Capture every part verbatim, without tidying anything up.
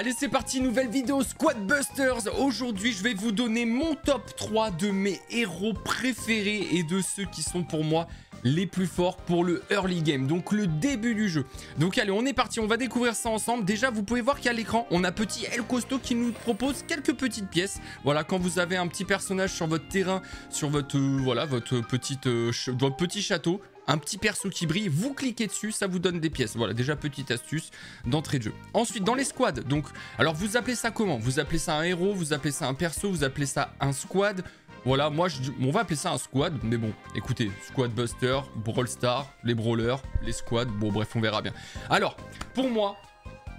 Allez, c'est parti, nouvelle vidéo Squadbusters. Aujourd'hui, je vais vous donner mon top trois de mes héros préférés et de ceux qui sont pour moi les plus forts pour le early game, donc le début du jeu. Donc allez, on est parti, on va découvrir ça ensemble. Déjà, vous pouvez voir qu'à l'écran, on a petit El Costo qui nous propose quelques petites pièces. Voilà, quand vous avez un petit personnage sur votre terrain, sur votre euh, voilà, votre petite euh, votre petit château, un petit perso qui brille, vous cliquez dessus, ça vous donne des pièces. Voilà, déjà petite astuce d'entrée de jeu. Ensuite, dans les squads, donc, alors vous appelez ça comment? Vous appelez ça un héros, vous appelez ça un perso, vous appelez ça un squad. Voilà, moi, je, on va appeler ça un squad, mais bon, écoutez, Squadbuster, Brawl Star, les brawlers, les squads, bon, bref, on verra bien. Alors, pour moi,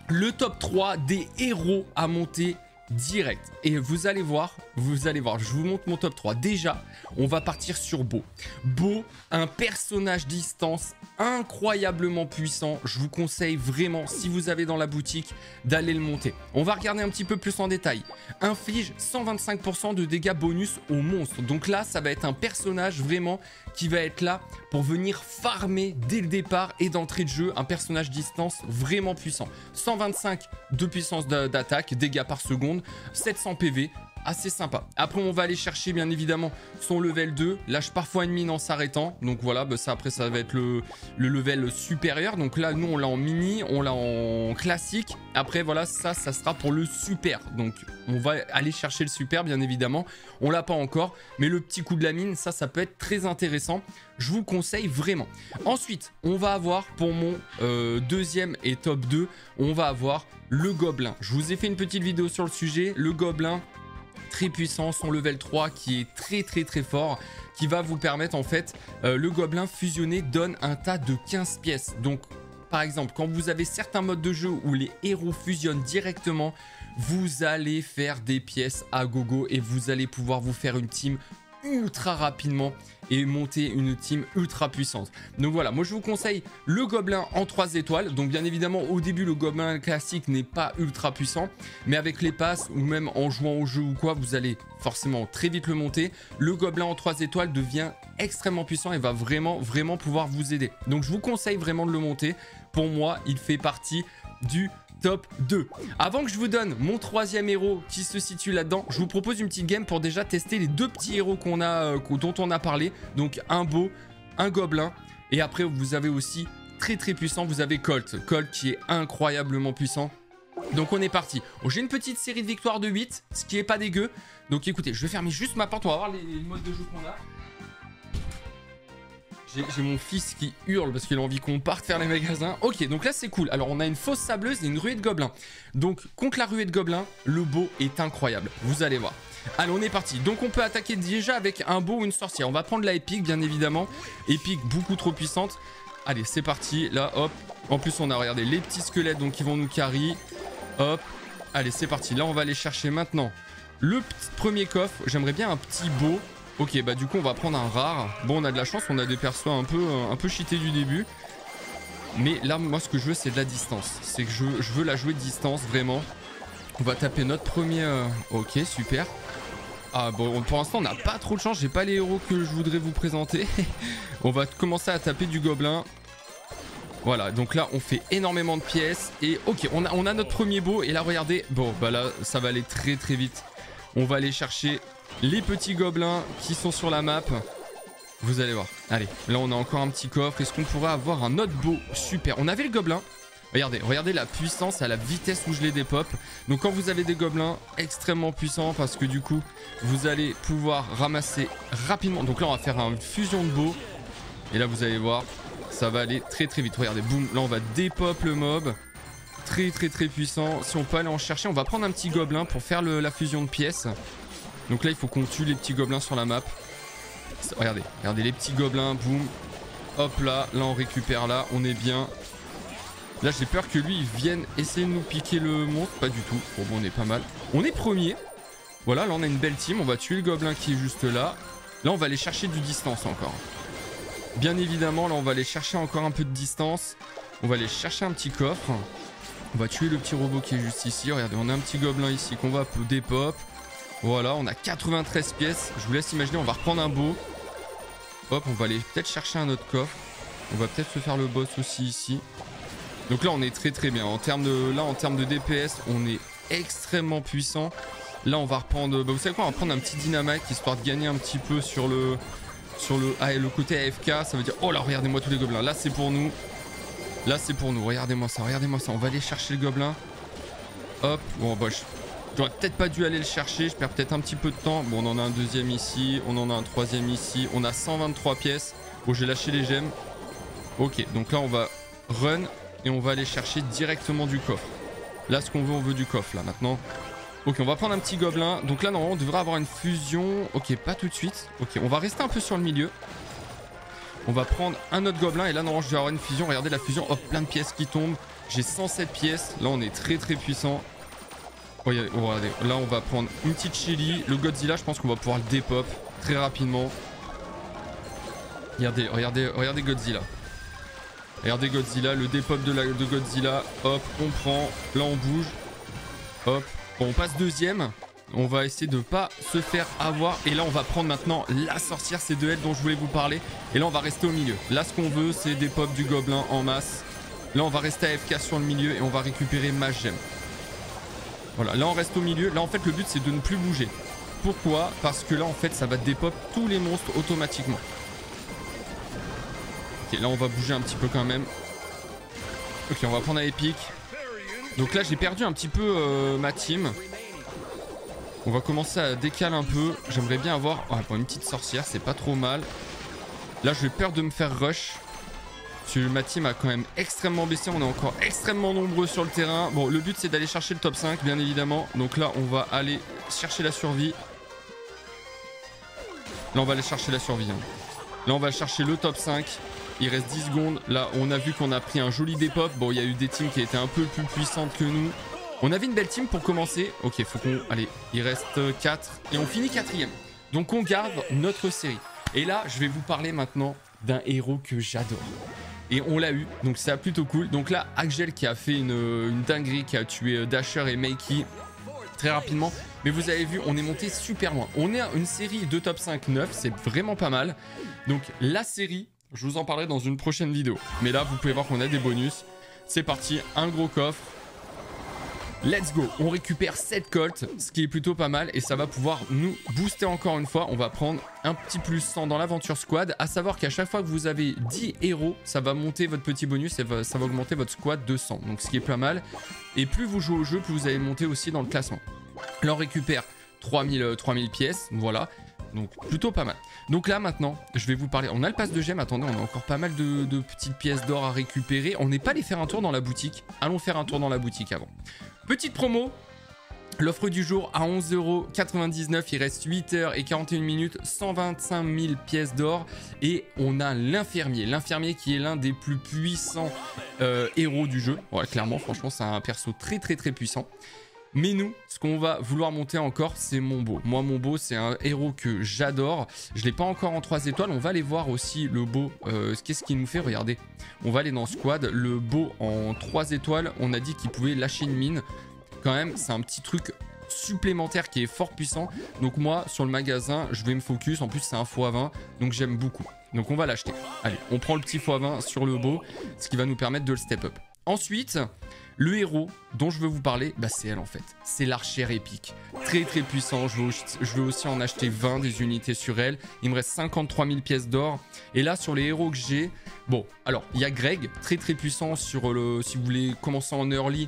le top trois des héros à monter direct. Et vous allez voir, vous allez voir, je vous montre mon top trois. Déjà, on va partir sur Beau. Beau, un personnage distance incroyablement puissant. Je vous conseille vraiment, si vous avez dans la boutique, d'aller le monter. On va regarder un petit peu plus en détail. Inflige cent vingt-cinq pour cent de dégâts bonus aux monstres. Donc là, ça va être un personnage vraiment qui va être là pour venir farmer dès le départ et d'entrée de jeu. Un personnage distance vraiment puissant. cent vingt-cinq de puissance d'attaque, dégâts par seconde. sept cents P V, assez sympa. Après, on va aller chercher bien évidemment son level deux, lâche parfois une mine en s'arrêtant. Donc voilà, bah ça après ça va être le, le level supérieur. Donc là, nous on l'a en mini, on l'a en classique. Après voilà, ça, ça sera pour le super. Donc on va aller chercher le super bien évidemment. On l'a pas encore, mais le petit coup de la mine, ça, ça peut être très intéressant. Je vous conseille vraiment. Ensuite, on va avoir pour mon euh, deuxième et top deux, on va avoir le gobelin. Je vous ai fait une petite vidéo sur le sujet. Le gobelin, très puissant, son level trois qui est très très très fort, qui va vous permettre en fait, euh, le gobelin fusionné donne un tas de quinze pièces. Donc par exemple, quand vous avez certains modes de jeu où les héros fusionnent directement, vous allez faire des pièces à gogo et vous allez pouvoir vous faire une team ultra rapidement et monter une team ultra puissante. Donc voilà, moi je vous conseille le gobelin en trois étoiles. Donc bien évidemment, au début, le gobelin classique n'est pas ultra puissant, mais avec les passes ou même en jouant au jeu ou quoi, vous allez forcément très vite le monter. Le gobelin en trois étoiles devient extrêmement puissant et va vraiment vraiment pouvoir vous aider. Donc je vous conseille vraiment de le monter. Pour moi, il fait partie du top deux. Avant que je vous donne mon troisième héros qui se situe là-dedans, je vous propose une petite game pour déjà tester les deux petits héros qu'on a, euh, dont on a parlé. Donc un beau, un gobelin. Et après, vous avez aussi très très puissant, vous avez Colt. Colt qui est incroyablement puissant. Donc on est parti. Oh, j'ai une petite série de victoires de huit, ce qui est pas dégueu. Donc écoutez, je vais fermer juste ma porte, on va voir les, les modes de jeu qu'on a. J'ai mon fils qui hurle parce qu'il a envie qu'on parte faire les magasins. Ok, donc là c'est cool. Alors on a une fosse sableuse et une ruée de gobelins. Donc contre la ruée de gobelins, le beau est incroyable. Vous allez voir. Allez, on est parti. Donc on peut attaquer déjà avec un beau ou une sorcière. On va prendre la épique bien évidemment. Épique beaucoup trop puissante. Allez, c'est parti. Là, hop. En plus on a, regardez, les petits squelettes donc qui vont nous carry. Hop. Allez, c'est parti. Là on va aller chercher maintenant le premier coffre. J'aimerais bien un petit beau. Ok, bah du coup on va prendre un rare. Bon, on a de la chance, on a des persos un peu, un peu cheatés du début. Mais là, moi ce que je veux, c'est de la distance. C'est que je, je veux la jouer de distance, vraiment. On va taper notre premier... Euh... Ok, super. Ah bon, pour l'instant on n'a pas trop de chance, j'ai pas les héros que je voudrais vous présenter. On va commencer à taper du gobelin. Voilà, donc là on fait énormément de pièces. Et ok, on a, on a notre premier beau. Et là regardez, bon bah là ça va aller très très vite. On va aller chercher... les petits gobelins qui sont sur la map. Vous allez voir. Allez, là on a encore un petit coffre. Est-ce qu'on pourrait avoir un autre beau? Super. On avait le gobelin. Regardez, regardez la puissance à la vitesse où je les dépop. Donc quand vous avez des gobelins, extrêmement puissants, parce que du coup, vous allez pouvoir ramasser rapidement. Donc là on va faire une fusion de beaux. Et là vous allez voir, ça va aller très très vite. Regardez, boum, là on va dépop le mob. Très très très puissant. Si on peut aller en chercher, on va prendre un petit gobelin pour faire le, la fusion de pièces. Donc là, il faut qu'on tue les petits gobelins sur la map. Regardez, regardez les petits gobelins, boum. Hop là, là on récupère là, on est bien. Là, j'ai peur que lui, il vienne essayer de nous piquer le monstre. Pas du tout, bon, bon on est pas mal. On est premier. Voilà, là on a une belle team, on va tuer le gobelin qui est juste là. Là, on va aller chercher du distance encore. Bien évidemment, là on va aller chercher encore un peu de distance. On va aller chercher un petit coffre. On va tuer le petit robot qui est juste ici. Regardez, on a un petit gobelin ici qu'on va dépop. Voilà, on a quatre-vingt-treize pièces. Je vous laisse imaginer, on va reprendre un beau. Hop, on va aller peut-être chercher un autre coffre. On va peut-être se faire le boss aussi ici. Donc là on est très très bien. En termes de, là en termes de D P S, on est extrêmement puissant. Là on va reprendre. Bah vous savez quoi, on va prendre un petit dynamite histoire de gagner un petit peu sur le. Sur le, ah, le côté A F K. Ça veut dire. Oh là, regardez-moi tous les gobelins. Là c'est pour nous. Là c'est pour nous. Regardez-moi ça, regardez-moi ça. On va aller chercher le gobelin. Hop. Bon bah je... J'aurais peut-être pas dû aller le chercher. Je perds peut-être un petit peu de temps. Bon, on en a un deuxième ici. On en a un troisième ici. On a cent vingt-trois pièces. Bon, j'ai lâché les gemmes. Ok, donc là on va run. Et on va aller chercher directement du coffre. Là ce qu'on veut, on veut du coffre là maintenant. Ok, on va prendre un petit gobelin. Donc là normalement on devrait avoir une fusion. Ok, pas tout de suite. Ok, on va rester un peu sur le milieu. On va prendre un autre gobelin. Et là normalement je vais avoir une fusion. Regardez la fusion. Hop, plein de pièces qui tombent. J'ai cent sept pièces. Là on est très très puissant. Oh, regardez, là on va prendre une petite Shelly. Le Godzilla, je pense qu'on va pouvoir le dépop très rapidement. Regardez, regardez, regardez Godzilla. Regardez Godzilla, le dépop de, la, de Godzilla. Hop, on prend. Là on bouge. Hop. Bon, on passe deuxième. On va essayer de ne pas se faire avoir. Et là on va prendre maintenant la sorcière C deux L dont je voulais vous parler. Et là on va rester au milieu. Là ce qu'on veut c'est des pops du gobelin en masse. Là on va rester A F K sur le milieu. Et on va récupérer ma gemme. Voilà, là on reste au milieu. Là en fait le but c'est de ne plus bouger. Pourquoi? Parce que là en fait ça va dépop tous les monstres automatiquement. Ok, là on va bouger un petit peu quand même. Ok, on va prendre un épique. Donc là j'ai perdu un petit peu euh, ma team. On va commencer à décaler un peu. J'aimerais bien avoir oh, bon, une petite sorcière, c'est pas trop mal. Là j'ai peur de me faire rush. Parce que ma team a quand même extrêmement baissé. On est encore extrêmement nombreux sur le terrain. Bon, le but c'est d'aller chercher le top cinq bien évidemment. Donc là on va aller chercher la survie. Là on va aller chercher la survie hein. Là on va chercher le top cinq. Il reste dix secondes. Là, on a vu qu'on a pris un joli dépop. Bon, il y a eu des teams qui étaient un peu plus puissantes que nous. On avait une belle team pour commencer. Ok, faut qu'on... Allez, il reste quatre. Et on finit quatrième. Donc, on garde notre série. Et là, je vais vous parler maintenant d'un héros que j'adore. Et on l'a eu. Donc, c'est plutôt cool. Donc là, Agel qui a fait une, une dinguerie, qui a tué Dasher et Makey très rapidement. Mais vous avez vu, on est monté super loin. On est à une série de top cinq neuf. C'est vraiment pas mal. Donc, la série... Je vous en parlerai dans une prochaine vidéo. Mais là, vous pouvez voir qu'on a des bonus. C'est parti, un gros coffre. Let's go. On récupère sept colts, ce qui est plutôt pas mal. Et ça va pouvoir nous booster encore une fois. On va prendre un petit plus cent dans l'aventure squad. À savoir qu'à chaque fois que vous avez dix héros, ça va monter votre petit bonus et ça va augmenter votre squad de cent. Donc, ce qui est pas mal. Et plus vous jouez au jeu, plus vous allez monter aussi dans le classement. Là, on récupère trois mille pièces. Voilà. Donc plutôt pas mal. Donc là maintenant je vais vous parler. On a le pass de gemmes. Attendez, on a encore pas mal de, de petites pièces d'or à récupérer. On n'est pas allé faire un tour dans la boutique. Allons faire un tour dans la boutique avant. Petite promo. L'offre du jour à onze euros quatre-vingt-dix-neuf. Il reste huit heures et quarante et une minutes. cent vingt-cinq mille pièces d'or. Et on a l'infirmier. L'infirmier qui est l'un des plus puissants euh, héros du jeu. Ouais, clairement, franchement c'est un perso très très très puissant. Mais nous, ce qu'on va vouloir monter encore, c'est mon beau. Moi, mon beau, c'est un héros que j'adore. Je ne l'ai pas encore en trois étoiles. On va aller voir aussi le beau. Euh, Qu'est-ce qu'il nous fait? Regardez. On va aller dans squad. Le beau en trois étoiles, on a dit qu'il pouvait lâcher une mine. Quand même, c'est un petit truc supplémentaire qui est fort puissant. Donc moi, sur le magasin, je vais me focus. En plus, c'est un fois vingt, donc j'aime beaucoup. Donc on va l'acheter. Allez, on prend le petit fois vingt sur le beau, ce qui va nous permettre de le step up. Ensuite... Le héros dont je veux vous parler, bah c'est elle en fait. C'est l'archère épique. Très très puissant. Je veux, je veux aussi en acheter vingt des unités sur elle. Il me reste cinquante-trois mille pièces d'or. Et là, sur les héros que j'ai... Bon, alors, il y a Greg. Très très puissant sur le... Si vous voulez commencer en early,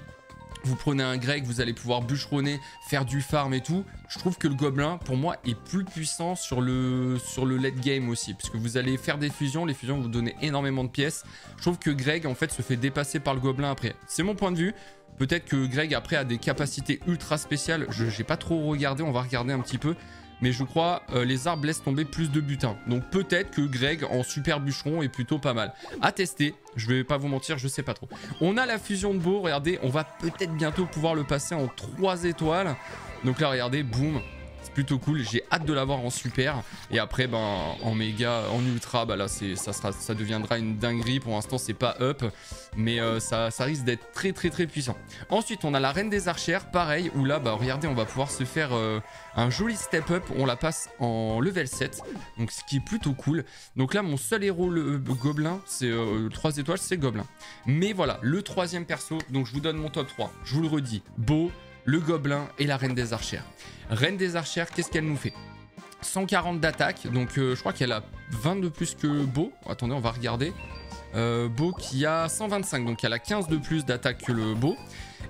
vous prenez un Greg, vous allez pouvoir bûcheronner, faire du farm et tout. Je trouve que le gobelin, pour moi, est plus puissant sur le, sur le late game aussi. Parce que vous allez faire des fusions. Les fusions vont vous donner énormément de pièces. Je trouve que Greg, en fait, se fait dépasser par le gobelin après. C'est mon point de vue. Peut-être que Greg, après, a des capacités ultra spéciales. Je n'ai pas trop regardé. On va regarder un petit peu. Mais je crois euh, les arbres laissent tomber plus de butin. Donc peut-être que Greg en super bûcheron est plutôt pas mal. À tester, je vais pas vous mentir, je sais pas trop. On a la fusion de beau, regardez, on va peut-être bientôt pouvoir le passer en trois étoiles. Donc là, regardez, boum. C'est plutôt cool. J'ai hâte de l'avoir en super. Et après, ben, en méga, en ultra, bah ben là, ça, sera, ça deviendra une dinguerie. Pour l'instant, c'est pas up. Mais euh, ça, ça risque d'être très, très, très puissant. Ensuite, on a la reine des archères. Pareil, où là, bah ben, regardez, on va pouvoir se faire euh, un joli step up. On la passe en level sept. Donc, ce qui est plutôt cool. Donc là, mon seul héros, le, le gobelin, c'est euh, trois étoiles, c'est gobelin. Mais voilà, le troisième perso. Donc, je vous donne mon top trois. Je vous le redis. Beau, le gobelin et la reine des archères. Reine des archères, qu'est-ce qu'elle nous fait? cent quarante d'attaque, donc euh, je crois qu'elle a vingt de plus que Beau. Attendez, on va regarder. Euh, Beau qui a cent vingt-cinq, donc elle a quinze de plus d'attaque que le Beau.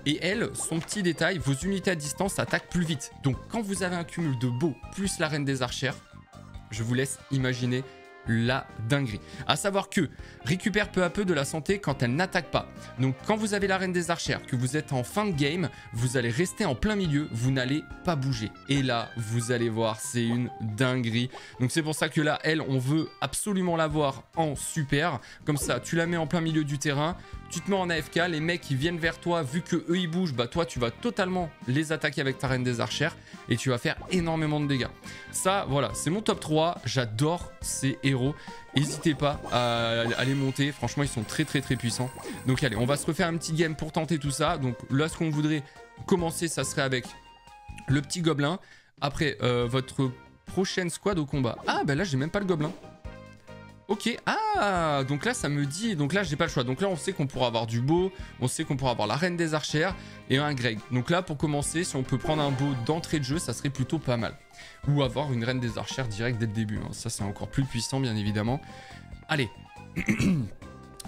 Et elle, son petit détail, vos unités à distance attaquent plus vite. Donc quand vous avez un cumul de Beau plus la reine des archères, je vous laisse imaginer la dinguerie. A savoir que récupère peu à peu de la santé quand elle n'attaque pas. Donc quand vous avez la reine des archères, que vous êtes en fin de game, vous allez rester en plein milieu, vous n'allez pas bouger. Et là, vous allez voir, c'est une dinguerie. Donc c'est pour ça que là, elle, on veut absolument l'avoir en super. Comme ça, tu la mets en plein milieu du terrain, tu te mets en A F K, les mecs ils viennent vers toi, vu que eux ils bougent, bah toi tu vas totalement les attaquer avec ta reine des archères et tu vas faire énormément de dégâts. Ça, voilà, c'est mon top trois, j'adore ces héros. N'hésitez pas à, à les monter, franchement ils sont très très très puissants. Donc allez, on va se refaire un petit game pour tenter tout ça. Donc là ce qu'on voudrait commencer, ça serait avec le petit gobelin. Après euh, votre prochaine squad au combat. Ah bah là j'ai même pas le gobelin. Ok, ah, donc là ça me dit, donc là j'ai pas le choix, donc là on sait qu'on pourra avoir du Beau, on sait qu'on pourra avoir la reine des archères et un Greg. Donc là pour commencer, si on peut prendre un Beau d'entrée de jeu, ça serait plutôt pas mal. Ou avoir une reine des archères direct dès le début, hein. Ça c'est encore plus puissant bien évidemment. Allez,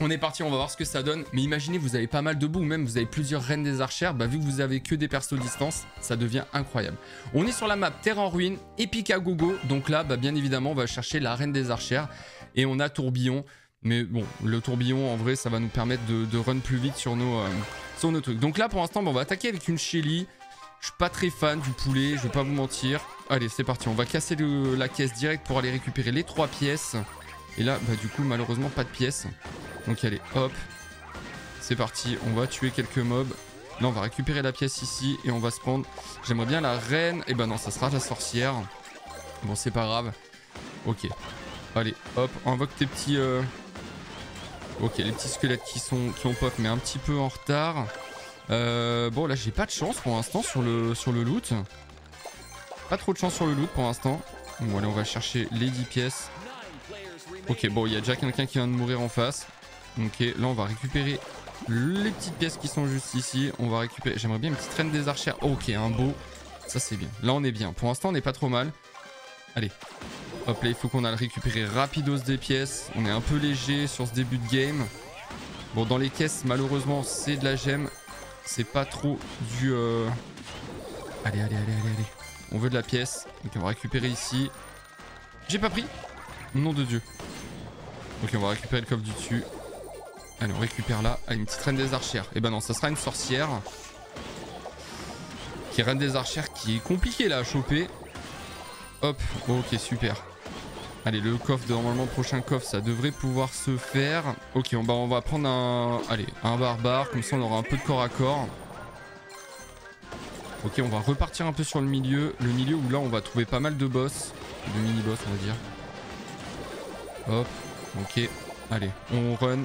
on est parti, on va voir ce que ça donne. Mais imaginez, vous avez pas mal de Beau, ou même vous avez plusieurs reines des archères, bah vu que vous avez que des persos distance, ça devient incroyable. On est sur la map Terre en ruine, épique à gogo, donc là bah bien évidemment on va chercher la reine des archères. Et on a tourbillon, mais bon, le tourbillon en vrai ça va nous permettre de, de run plus vite sur nos, euh, sur nos trucs. Donc là pour l'instant, bah, on va attaquer avec une Shelly. Je suis pas très fan du poulet, je vais pas vous mentir. Allez c'est parti, on va casser le, la caisse direct pour aller récupérer les trois pièces. Et là bah du coup malheureusement pas de pièces. Donc allez hop, c'est parti, on va tuer quelques mobs. Là on va récupérer la pièce ici et on va se prendre, j'aimerais bien la reine. Et bah non, ça sera la sorcière. Bon c'est pas grave, ok. Allez, hop, invoque tes petits... Euh... Ok, les petits squelettes qui sont qui ont pop, mais un petit peu en retard. Euh, bon, là, j'ai pas de chance pour l'instant sur le, sur le loot. Pas trop de chance sur le loot pour l'instant. Bon, allez, on va chercher les dix pièces. Ok, bon, il y a déjà quelqu'un qui vient de mourir en face. Ok, là, on va récupérer les petites pièces qui sont juste ici. On va récupérer... J'aimerais bien une petite reine des archères. Ok, un Beau. Ça, c'est bien. Là, on est bien. Pour l'instant, on n'est pas trop mal. Allez. Hop là, il faut qu'on aille récupérer rapidos des pièces. On est un peu léger sur ce début de game. Bon, dans les caisses, malheureusement, c'est de la gemme. C'est pas trop du... Euh... Allez, allez, allez, allez, allez. On veut de la pièce. Donc, on va récupérer ici. J'ai pas pris. Nom de Dieu. Ok, on va récupérer le coffre du dessus. Allez, on récupère là. Allez, une petite reine des archères. Eh ben non, ça sera une sorcière. Qui est reine des archères, qui est compliquée là à choper. Hop, ok, super. Allez, le coffre, normalement, prochain coffre, ça devrait pouvoir se faire. Ok, on va, on va prendre un... Allez, un barbare, comme ça on aura un peu de corps à corps. Ok, on va repartir un peu sur le milieu. Le milieu où là, on va trouver pas mal de boss. De mini-boss, on va dire. Hop, ok. Allez, on run.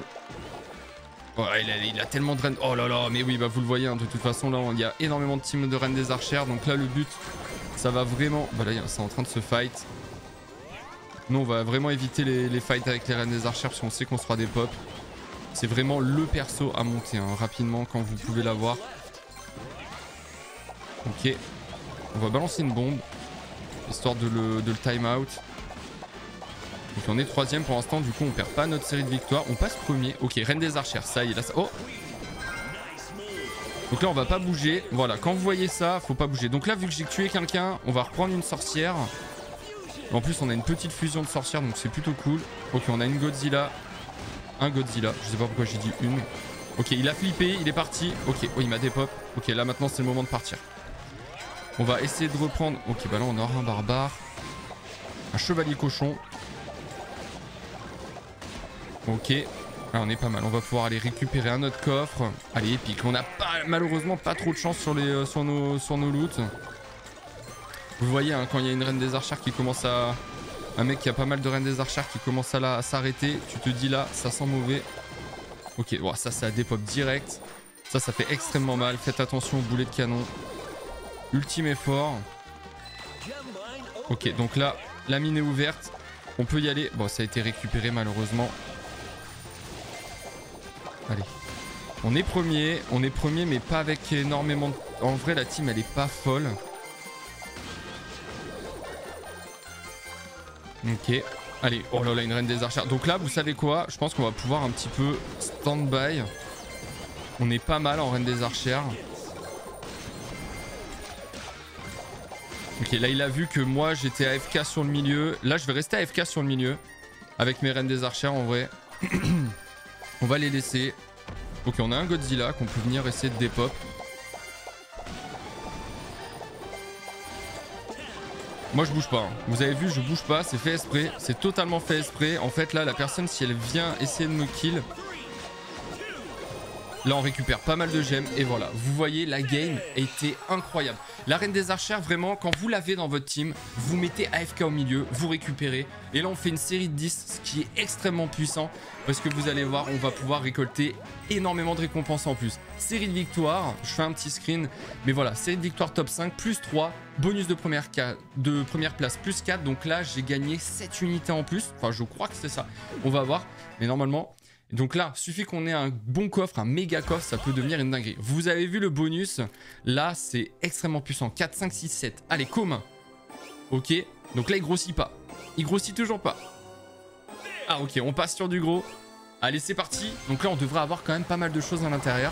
Oh, il, a, il a tellement de reines... Oh là là, mais oui, bah vous le voyez, hein, de toute façon, là, il y a énormément de teams de reines des archères. Donc là, le but... Ça va vraiment... Voilà, c'est en train de se fight. Nous, on va vraiment éviter les, les fights avec les reines des archères parce qu'on sait qu'on se fera des pops. C'est vraiment le perso à monter hein, rapidement quand vous pouvez l'avoir. Ok. On va balancer une bombe. Histoire de le, de le time out. Donc on est troisième pour l'instant. Du coup, on perd pas notre série de victoires. On passe premier. Ok, reine des archères. Ça y est, là ça... Oh! Donc là on va pas bouger, voilà, quand vous voyez ça, faut pas bouger. Donc là vu que j'ai tué quelqu'un, on va reprendre une sorcière. En plus on a une petite fusion de sorcières, donc c'est plutôt cool. Ok, on a une Godzilla. Un Godzilla, je sais pas pourquoi j'ai dit une. Ok, il a flippé, il est parti. Ok, oh il m'a dépop. Ok, là maintenant c'est le moment de partir. On va essayer de reprendre. Ok, bah là on aura un barbare. Un chevalier cochon. Ok. Ah, on est pas mal, on va pouvoir aller récupérer un autre coffre. Allez, épique. On n'a pas, malheureusement pas trop de chance sur, les, euh, sur, nos, sur nos loots. Vous voyez, hein, quand il y a une reine des archères qui commence à... Un mec qui a pas mal de reines des archères qui commence à, à s'arrêter. Tu te dis là, ça sent mauvais. Ok, wow, ça, ça dépop direct. Ça, ça fait extrêmement mal. Faites attention aux boulets de canon. Ultime effort. Ok, donc là, la mine est ouverte. On peut y aller. Bon, ça a été récupéré malheureusement. Allez. On est premier. On est premier, mais pas avec énormément de... En vrai, la team, elle est pas folle. Ok. Allez. Oh là là, une reine des archères. Donc là, vous savez quoi? Je pense qu'on va pouvoir un petit peu stand-by. On est pas mal en reine des archères. Ok, là il a vu que moi j'étais A F K sur le milieu. Là je vais rester A F K sur le milieu avec mes reines des archères en vrai. On va les laisser. Ok, on a un Godzilla qu'on peut venir essayer de dépop. Moi je bouge pas, hein. Vous avez vu, je bouge pas, c'est fait esprit. C'est totalement fait esprit. En fait là, la personne, si elle vient essayer de me kill, là on récupère pas mal de gemmes et voilà. Vous voyez, la game était incroyable. La reine des archères, vraiment, quand vous l'avez dans votre team, vous mettez A F K au milieu, vous récupérez. Et là on fait une série de dix, ce qui est extrêmement puissant. Parce que vous allez voir, on va pouvoir récolter énormément de récompenses en plus. Série de victoires, je fais un petit screen. Mais voilà, série de victoires top cinq, plus trois, bonus de première, de première place, plus quatre. Donc là j'ai gagné sept unités en plus. Enfin je crois que c'est ça, on va voir. Mais normalement... Donc là, suffit qu'on ait un bon coffre, un méga coffre, ça peut devenir une dinguerie. Vous avez vu le bonus, là c'est extrêmement puissant. quatre, cinq, six, sept. Allez, commun. Ok, donc là il grossit pas. Il grossit toujours pas. Ah ok, on passe sur du gros. Allez, c'est parti. Donc là on devrait avoir quand même pas mal de choses à l'intérieur.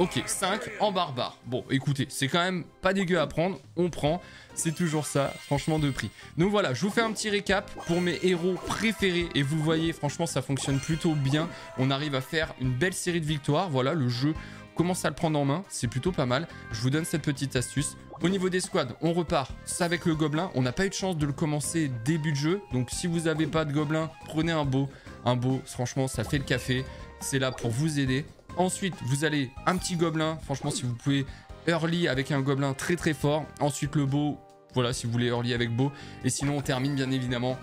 Ok, cinq en barbare. Bon, écoutez, c'est quand même pas dégueu à prendre. On prend, c'est toujours ça, franchement, de prix. Donc voilà, je vous fais un petit récap pour mes héros préférés. Et vous voyez, franchement, ça fonctionne plutôt bien. On arrive à faire une belle série de victoires. Voilà, le jeu commence à le prendre en main. C'est plutôt pas mal. Je vous donne cette petite astuce. Au niveau des squads, on repart avec le gobelin. On n'a pas eu de chance de le commencer début de jeu. Donc si vous n'avez pas de gobelin, prenez un beau. Un beau, franchement, ça fait le café. C'est là pour vous aider. Ensuite, vous allez un petit gobelin. Franchement, si vous pouvez early avec un gobelin très très fort. Ensuite, le beau. Voilà, si vous voulez early avec beau. Et sinon, on termine bien évidemment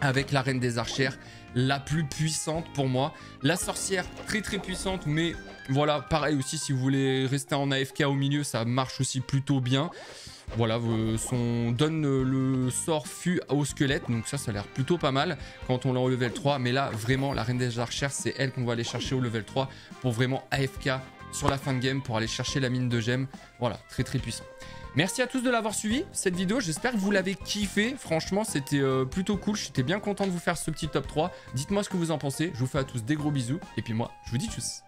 avec la reine des archères, la plus puissante pour moi. La sorcière, très très puissante. Mais voilà, pareil aussi, si vous voulez rester en A F K au milieu, ça marche aussi plutôt bien. Voilà, son donne le sort fût au squelette. Donc ça, ça a l'air plutôt pas mal quand on l'a au level trois. Mais là, vraiment, la reine des archères, c'est elle qu'on va aller chercher au level trois pour vraiment A F K sur la fin de game, pour aller chercher la mine de gemmes. Voilà, très très puissant. Merci à tous de l'avoir suivi, cette vidéo. J'espère que vous l'avez kiffé. Franchement, c'était euh, plutôt cool. J'étais bien content de vous faire ce petit top trois. Dites-moi ce que vous en pensez. Je vous fais à tous des gros bisous. Et puis moi, je vous dis tchuss.